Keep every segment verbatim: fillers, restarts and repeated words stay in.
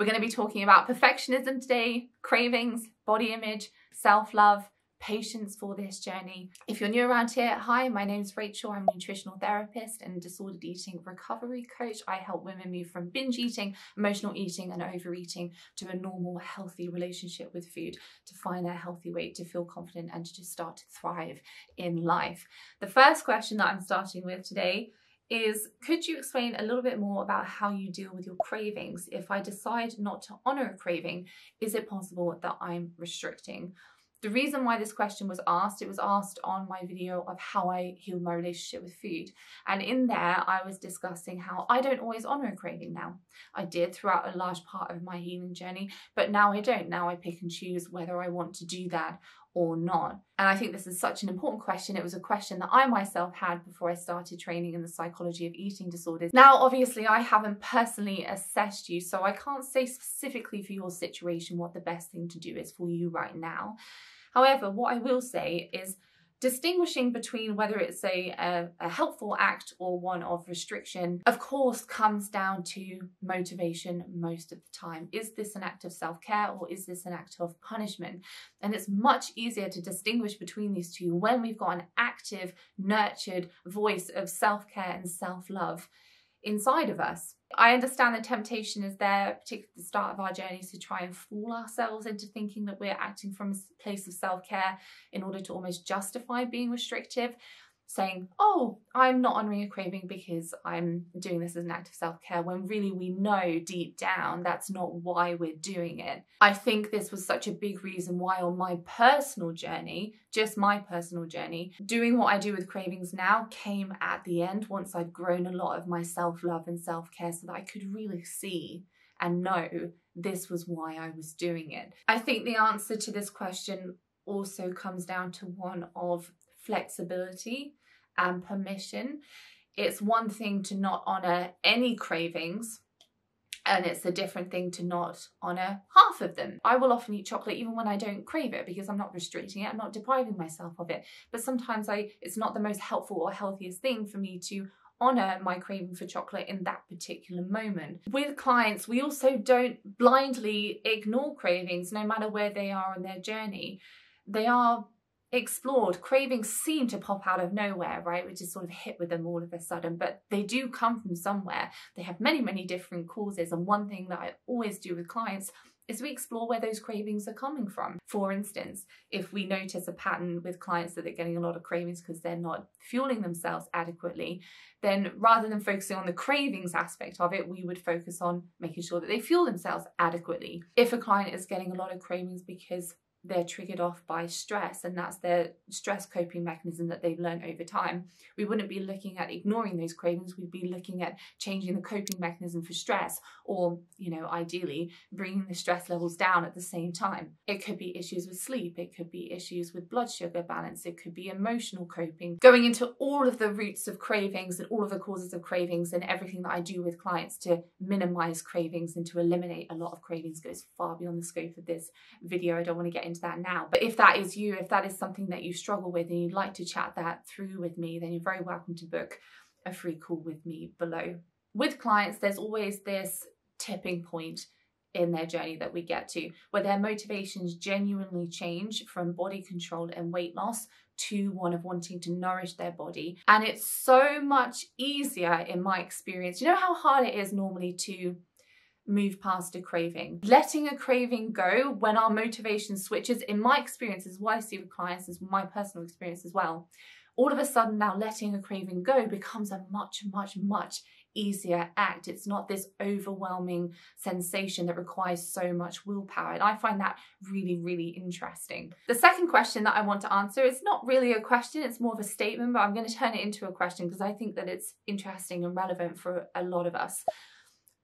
We're going to be talking about perfectionism today, cravings, body image, self-love, patience for this journey. If you're new around here, hi, my name's Rachel. I'm a nutritional therapist and disordered eating recovery coach. I help women move from binge eating, emotional eating and overeating to a normal, healthy relationship with food, to find their healthy weight, to feel confident and to just start to thrive in life. The first question that I'm starting with today is, could you explain a little bit more about how you deal with your cravings? If I decide not to honor a craving, is it possible that I'm restricting? The reason why this question was asked, it was asked on my video of how I healed my relationship with food. And in there, I was discussing how I don't always honor a craving now. I did throughout a large part of my healing journey, but now I don't. Now I pick and choose whether I want to do that or not. And I think this is such an important question. It was a question that I myself had before I started training in the psychology of eating disorders. Now, obviously, I haven't personally assessed you, so I can't say specifically for your situation what the best thing to do is for you right now. However, what I will say is distinguishing between whether it's a, a, a helpful act or one of restriction, of course, comes down to motivation most of the time. Is this an act of self-care or is this an act of punishment? And it's much easier to distinguish between these two when we've got an active, nurtured voice of self-care and self-love inside of us. I understand the temptation is there, particularly at the start of our journeys, to try and fool ourselves into thinking that we're acting from a place of self-care in order to almost justify being restrictive, saying, oh, I'm not honouring a craving because I'm doing this as an act of self-care, when really we know deep down that's not why we're doing it. I think this was such a big reason why on my personal journey, just my personal journey, doing what I do with cravings now came at the end once I'd grown a lot of my self-love and self-care so that I could really see and know this was why I was doing it. I think the answer to this question also comes down to one of flexibility and permission. It's one thing to not honor any cravings, and it's a different thing to not honor half of them. I will often eat chocolate even when I don't crave it because I'm not restricting it, I'm not depriving myself of it. But sometimes I, it's not the most helpful or healthiest thing for me to honor my craving for chocolate in that particular moment. With clients, we also don't blindly ignore cravings no matter where they are in their journey. They are explored. Cravings seem to pop out of nowhere, right? We just sort of hit with them all of a sudden, but they do come from somewhere. They have many, many different causes. And one thing that I always do with clients is we explore where those cravings are coming from. For instance, if we notice a pattern with clients that they're getting a lot of cravings because they're not fueling themselves adequately, then rather than focusing on the cravings aspect of it, we would focus on making sure that they fuel themselves adequately. If a client is getting a lot of cravings because they're triggered off by stress, and that's their stress coping mechanism that they've learned over time, we wouldn't be looking at ignoring those cravings. We'd be looking at changing the coping mechanism for stress, or, you know, ideally bringing the stress levels down at the same time. It could be issues with sleep. It could be issues with blood sugar balance. It could be emotional coping. Going into all of the roots of cravings and all of the causes of cravings and everything that I do with clients to minimize cravings and to eliminate a lot of cravings goes far beyond the scope of this video. I don't want to get into into that now, but if that is you, if that is something that you struggle with and you'd like to chat that through with me, then you're very welcome to book a free call with me below. With clients, there's always this tipping point in their journey that we get to where their motivations genuinely change from body control and weight loss to one of wanting to nourish their body. And it's so much easier in my experience. You know how hard it is normally to move past a craving. Letting a craving go when our motivation switches, in my experience, is what I see with clients, is my personal experience as well. All of a sudden now letting a craving go becomes a much, much, much easier act. It's not this overwhelming sensation that requires so much willpower. And I find that really, really interesting. The second question that I want to answer is not really a question, it's more of a statement, but I'm going to turn it into a question because I think that it's interesting and relevant for a lot of us.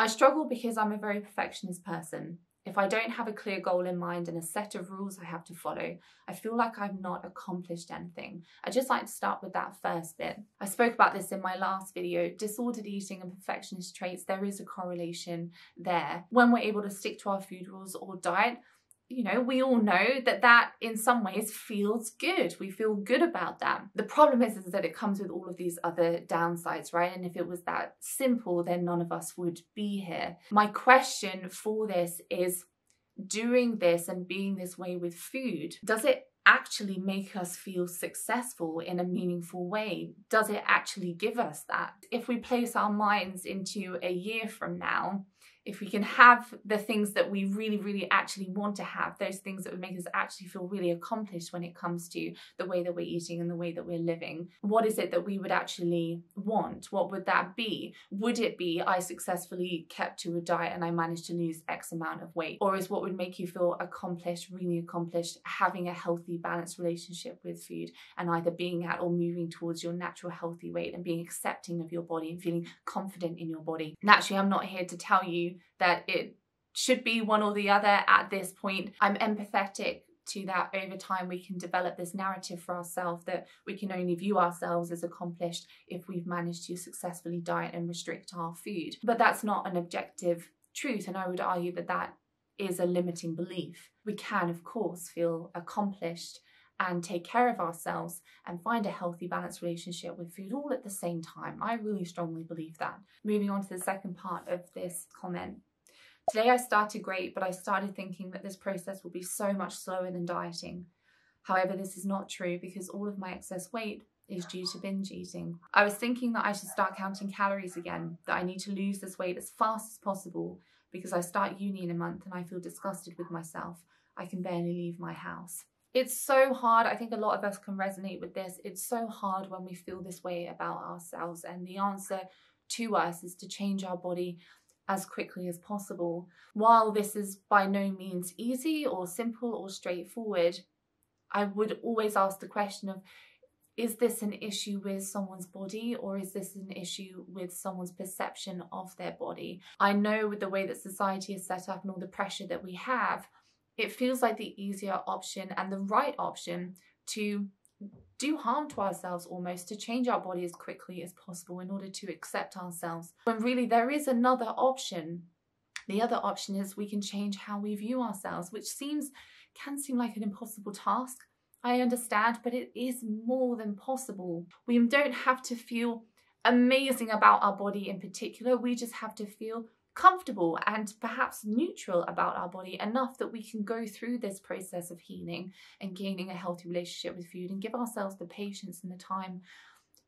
I struggle because I'm a very perfectionist person. If I don't have a clear goal in mind and a set of rules I have to follow, I feel like I've not accomplished anything. I just like to start with that first bit. I spoke about this in my last video, disordered eating and perfectionist traits. There is a correlation there. When we're able to stick to our food rules or diet, you know, we all know that that in some ways feels good. We feel good about that. The problem is, is that it comes with all of these other downsides, right? And if it was that simple, then none of us would be here. My question for this is, doing this and being this way with food, does it actually make us feel successful in a meaningful way? Does it actually give us that? If we place our minds into a year from now, if we can have the things that we really, really actually want to have, those things that would make us actually feel really accomplished when it comes to the way that we're eating and the way that we're living, what is it that we would actually want? What would that be? Would it be, I successfully kept to a diet and I managed to lose X amount of weight? Or is what would make you feel accomplished, really accomplished, having a healthy, balanced relationship with food and either being at or moving towards your natural healthy weight and being accepting of your body and feeling confident in your body? Naturally, I'm not here to tell you that it should be one or the other at this point. I'm empathetic to that. Over time, we can develop this narrative for ourselves that we can only view ourselves as accomplished if we've managed to successfully diet and restrict our food. But that's not an objective truth, and I would argue that that is a limiting belief. We can, of course, feel accomplished and take care of ourselves and find a healthy, balanced relationship with food all at the same time. I really strongly believe that. Moving on to the second part of this comment. Today I started great, but I started thinking that this process will be so much slower than dieting. However, this is not true because all of my excess weight is due to binge eating. I was thinking that I should start counting calories again, that I need to lose this weight as fast as possible because I start uni in a month and I feel disgusted with myself. I can barely leave my house. It's so hard. I think a lot of us can resonate with this. It's so hard when we feel this way about ourselves, and the answer to us is to change our body as quickly as possible. While this is by no means easy or simple or straightforward, I would always ask the question of, is this an issue with someone's body, or is this an issue with someone's perception of their body? I know with the way that society is set up and all the pressure that we have, it feels like the easier option and the right option to do harm to ourselves almost, to change our body as quickly as possible in order to accept ourselves. When really there is another option. The other option is we can change how we view ourselves, which seems, can seem like an impossible task. I understand, but it is more than possible. We don't have to feel amazing about our body in particular. We just have to feel comfortable and perhaps neutral about our body enough that we can go through this process of healing and gaining a healthy relationship with food and give ourselves the patience and the time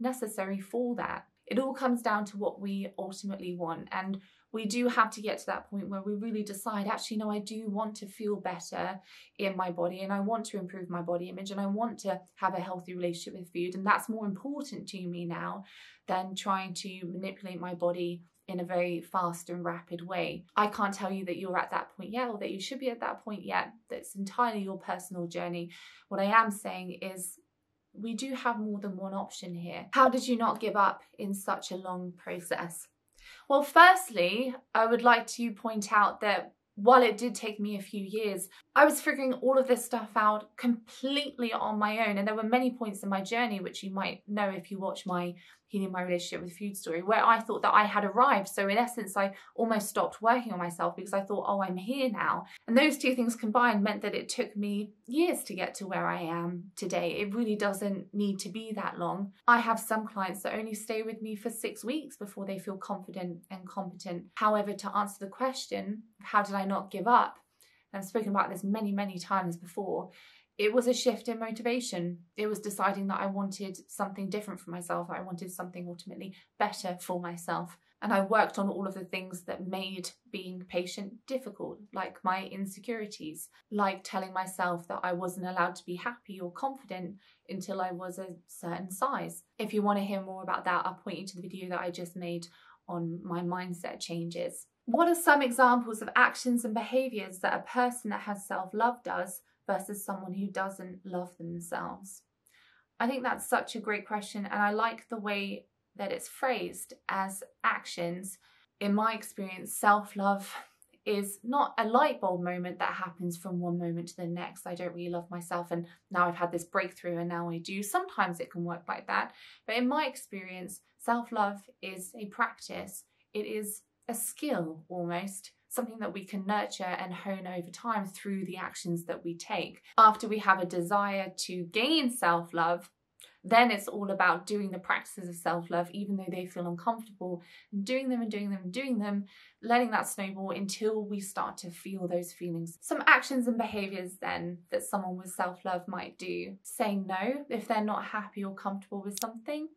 necessary for that. It all comes down to what we ultimately want, and we do have to get to that point where we really decide, actually, no, I do want to feel better in my body and I want to improve my body image and I want to have a healthy relationship with food, and that's more important to me now than trying to manipulate my body in a very fast and rapid way. I can't tell you that you're at that point yet or that you should be at that point yet. That's entirely your personal journey. What I am saying is we do have more than one option here. How did you not give up in such a long process? Well, firstly, I would like to point out that while it did take me a few years, I was figuring all of this stuff out completely on my own. And there were many points in my journey, which you might know if you watch my Healing My Relationship with Food story, where I thought that I had arrived. So in essence, I almost stopped working on myself because I thought, oh, I'm here now. And those two things combined meant that it took me years to get to where I am today. It really doesn't need to be that long. I have some clients that only stay with me for six weeks before they feel confident and competent. However, to answer the question, how did I not give up? I've spoken about this many, many times before. It was a shift in motivation. It was deciding that I wanted something different for myself. I wanted something ultimately better for myself. And I worked on all of the things that made being patient difficult, like my insecurities, like telling myself that I wasn't allowed to be happy or confident until I was a certain size. If you want to hear more about that, I'll point you to the video that I just made on my mindset changes. What are some examples of actions and behaviours that a person that has self-love does versus someone who doesn't love themselves? I think that's such a great question, and I like the way that it's phrased as actions. In my experience, self-love is not a light bulb moment that happens from one moment to the next. I don't really love myself and now I've had this breakthrough and now I do. Sometimes it can work like that, but in my experience, self-love is a practice. It is a skill almost, something that we can nurture and hone over time through the actions that we take. After we have a desire to gain self-love, then it's all about doing the practices of self-love, even though they feel uncomfortable, and doing them and doing them and doing them, letting that snowball until we start to feel those feelings. Some actions and behaviours then that someone with self-love might do. Saying no if they're not happy or comfortable with something.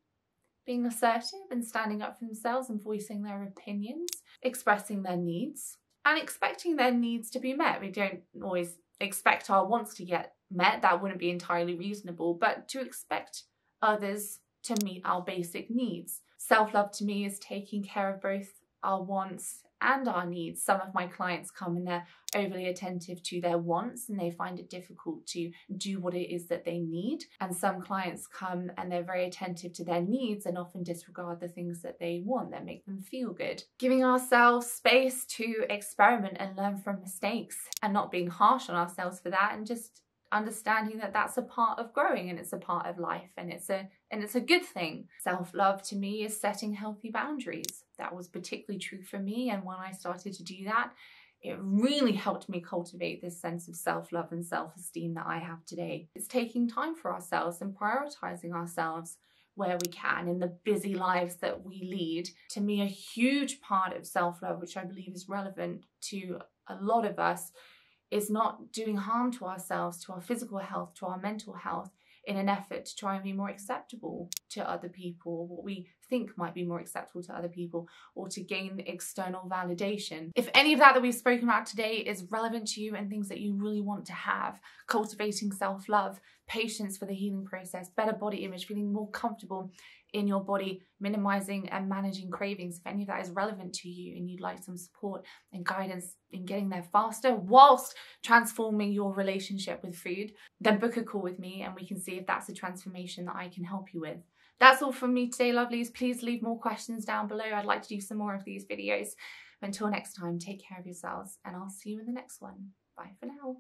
Being assertive and standing up for themselves and voicing their opinions. Expressing their needs and expecting their needs to be met. We don't always expect our wants to get met. That wouldn't be entirely reasonable, but to expect others to meet our basic needs. Self-love to me is taking care of both our wants and our needs. Some of my clients come and they're overly attentive to their wants and they find it difficult to do what it is that they need. And some clients come and they're very attentive to their needs and often disregard the things that they want that make them feel good. Giving ourselves space to experiment and learn from mistakes and not being harsh on ourselves for that, and just understanding that that's a part of growing and it's a part of life and it's a and it's a good thing. Self-love to me is setting healthy boundaries. That was particularly true for me, and when I started to do that, it really helped me cultivate this sense of self-love and self-esteem that I have today. It's taking time for ourselves and prioritizing ourselves where we can in the busy lives that we lead. To me, a huge part of self-love, which I believe is relevant to a lot of us, is not doing harm to ourselves, to our physical health, to our mental health, in an effort to try and be more acceptable to other people, what we think might be more acceptable to other people, or to gain external validation. If any of that that we've spoken about today is relevant to you and things that you really want to have, cultivating self-love, patience for the healing process, better body image, feeling more comfortable in your body, minimizing and managing cravings, if any of that is relevant to you and you'd like some support and guidance in getting there faster whilst transforming your relationship with food, then book a call with me and we can see if that's a transformation that I can help you with. That's all from me today, lovelies. Please leave more questions down below. I'd like to do some more of these videos. Until next time, take care of yourselves and I'll see you in the next one. Bye for now.